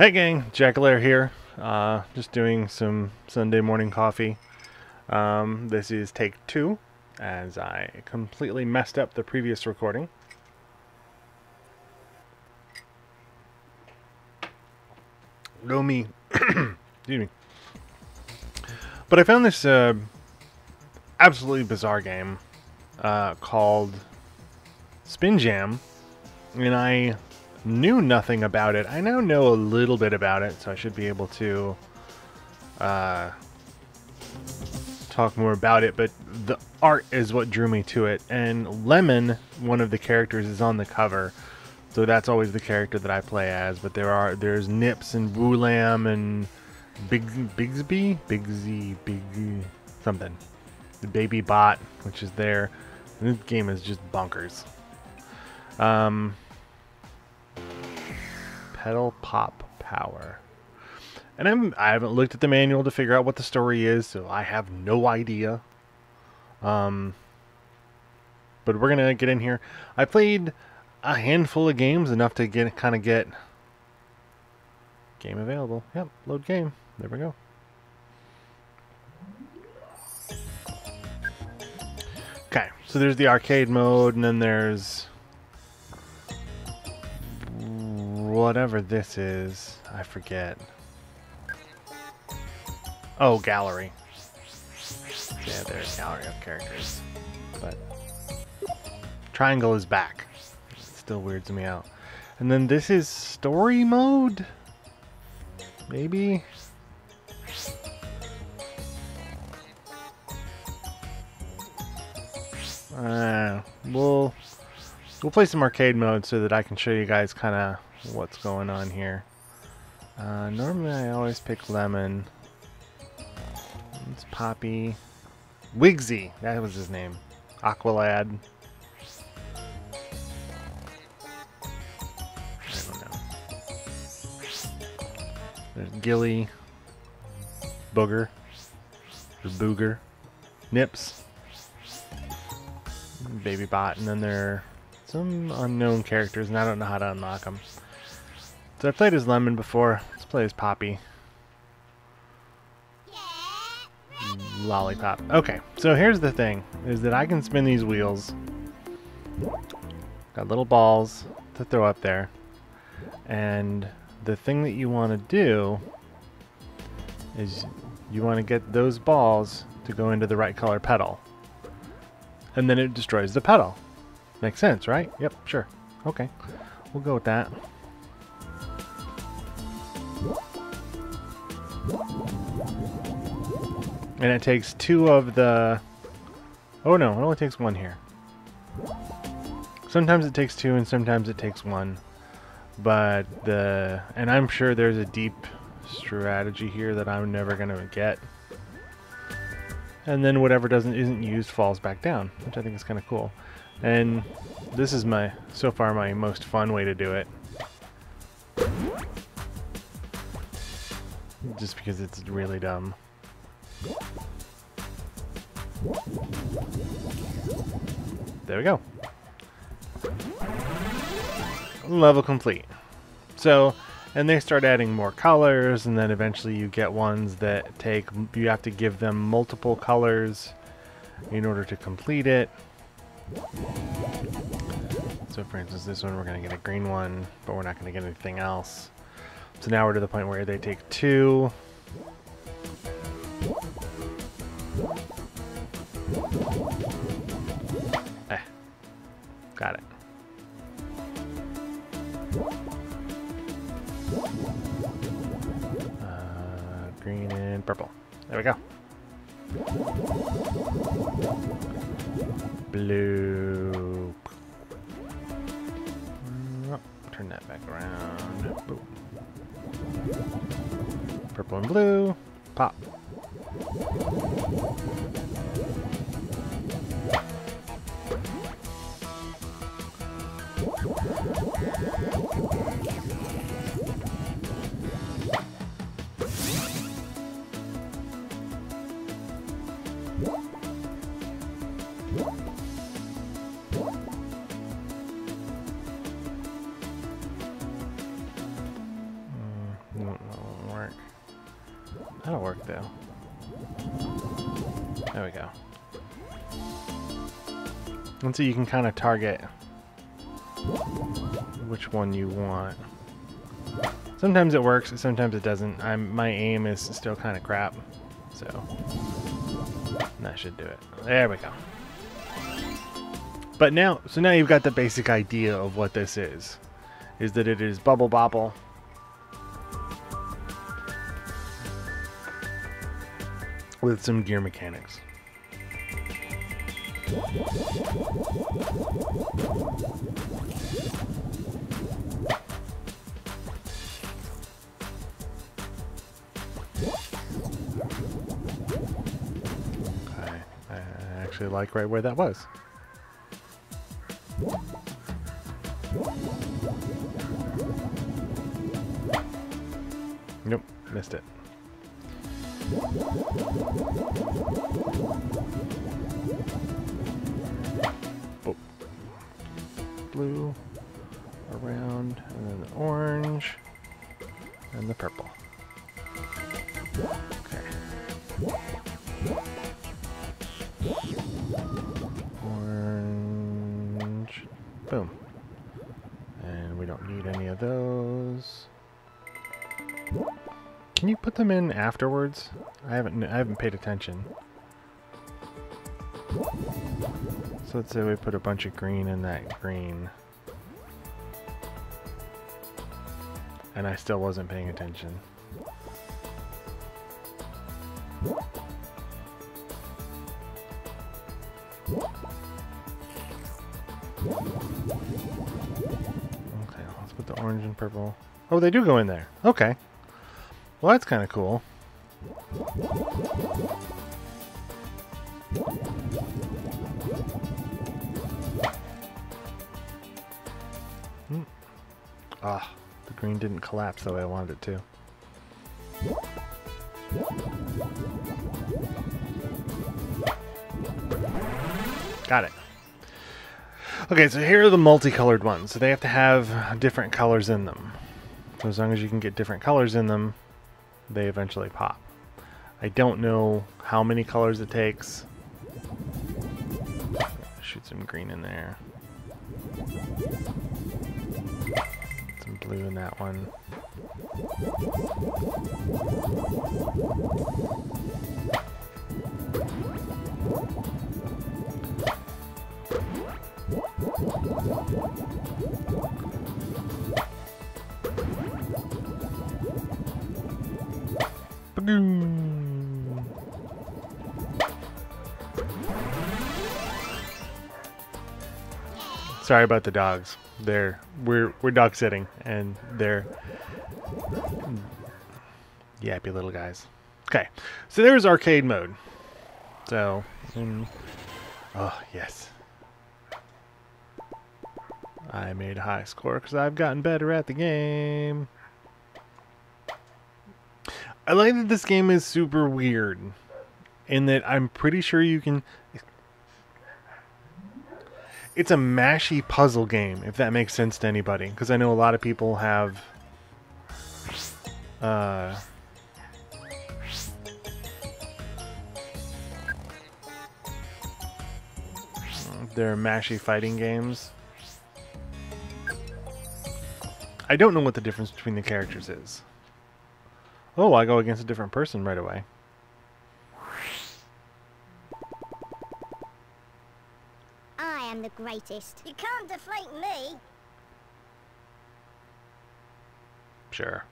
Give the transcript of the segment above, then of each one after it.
Hey gang, Jakalair here, just doing some Sunday morning coffee. This is take two, as I completely messed up the previous recording. Go me. Excuse me. But I found this absolutely bizarre game called Spin Jam, and I knew nothing about it. I now know a little bit about it, so I should be able to talk more about it, but the art is what drew me to it, and Lemon, one of the characters, is on the cover, so that's always the character that I play as, but there's Nips and Woolam and Bigsby? Big Z, Big Z, something. The Baby Bot, which is there. And this game is just bonkers. Petal Pop Power. And I haven't looked at the manual to figure out what the story is, so I have no idea. But we're gonna get in here. I played a handful of games, enough to get game available. Yep, load game. There we go. Okay, so there's the arcade mode, and then there's whatever this is, I forget. Oh, gallery. Yeah, there's gallery of characters. But triangle is back. It still weirds me out. And then this is story mode? Maybe? We'll play some arcade mode so that I can show you guys what's going on here. Normally I always pick Lemon. It's Poppy. Wigsy, that was his name. Aqualad. I don't know. There's Gilly. Booger. There's Booger. Nips. Baby Bot, and then there are some unknown characters, and I don't know how to unlock them. So I played as Lemon before. Let's play as Poppy. Lollipop. Okay, so here's the thing, is that I can spin these wheels. Got little balls to throw up there. And the thing that you want to do is you want to get those balls to go into the right color petal. And then it destroys the petal. Makes sense, right? Yep, sure. Okay, we'll go with that. And it takes two of the... Oh no, it only takes one here. Sometimes it takes two and sometimes it takes one. But the... And I'm sure there's a deep strategy here that I'm never gonna get. And then whatever isn't used falls back down, which I think is kind of cool. And this is so far my most fun way to do it. Just because it's really dumb. There we go. Level complete. So, and they start adding more colors, and then eventually you get ones that you have to give them multiple colors in order to complete it. So for instance, this one, we're going to get a green one, but we're not going to get anything else. So now we're to the point where they take two. Got it. Green and purple. There we go. Blue. Oh, turn that back around. Boom. Purple and blue. Pop. That'll work though. There we go. And so you can kind of target which one you want. Sometimes it works, sometimes it doesn't. My aim is still kind of crap, so that should do it. There we go. But now, so now you've got the basic idea of what this is that it is Bubble Bobble. With some gear mechanics. Okay, I actually like right where that was. Nope, missed it. Oh. Blue, around, and then the orange, and the purple. Okay. Orange. Boom. And we don't need any of those. Can you put them in afterwards? I haven't paid attention. So let's say we put a bunch of green in that green. And I still wasn't paying attention. Okay, let's put the orange and purple. Oh, they do go in there. Okay. Well, that's kind of cool. Mm. Ah, the green didn't collapse the way I wanted it to. Got it. Okay, so here are the multicolored ones. So they have to have different colors in them. So as long as you can get different colors in them, they eventually pop. I don't know how many colors it takes. Shoot some green in there. Some blue in that one. Sorry about the dogs. We're dog sitting and they're yappy little guys. Okay, so there's arcade mode. So, oh yes, I made a high score because I've gotten better at the game. I like that this game is super weird, in that I'm pretty sure you can. It's a mashy puzzle game, if that makes sense to anybody, because I know a lot of people have their mashy fighting games. I don't know what the difference between the characters is. Oh, I go against a different person right away. I am the greatest. You can't deflate me. Sure.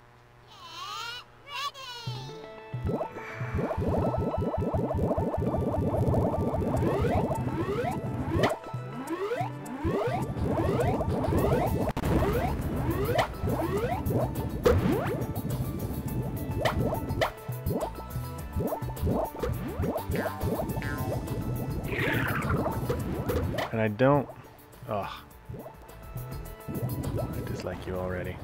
Get ready. And I don't... Ugh. I dislike you already.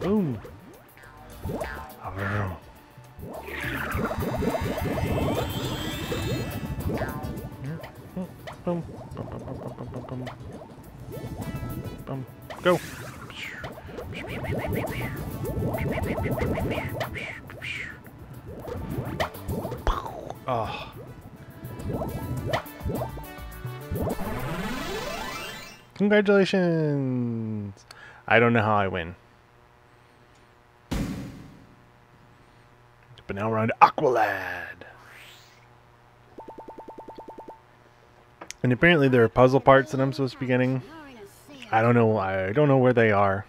Boom! Oh. Boom. Boom, boom, boom, boom, boom, boom, boom. Go. Oh. Congratulations! I don't know how I win. But now we're on to Aqualad! And apparently there are puzzle parts that I'm supposed to be getting. I don't know. I don't know where they are.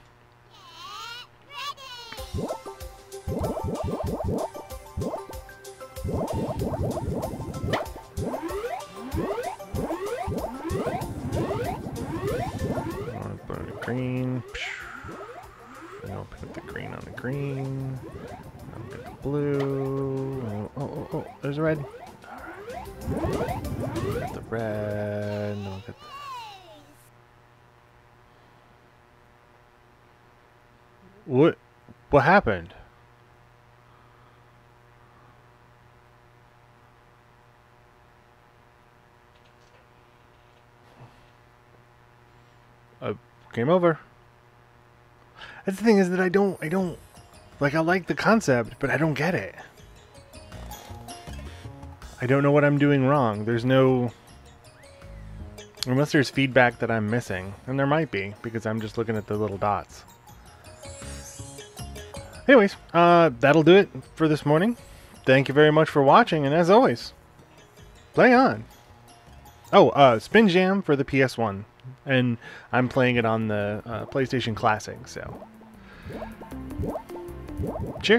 Green. And I'll put the green on the green. I'll get the blue. Oh, there's a red. Alright. Get the red. I'll get what happened? Game over. That's the thing, is that I don't like, I like the concept, but I don't get it. I don't know what I'm doing wrong. There's no, unless there's feedback that I'm missing, and there might be, because I'm just looking at the little dots. Anyways, that'll do it for this morning. Thank you very much for watching, and as always, play on. Oh, Spin Jam for the PS1. And I'm playing it on the PlayStation Classic, so. Cheers.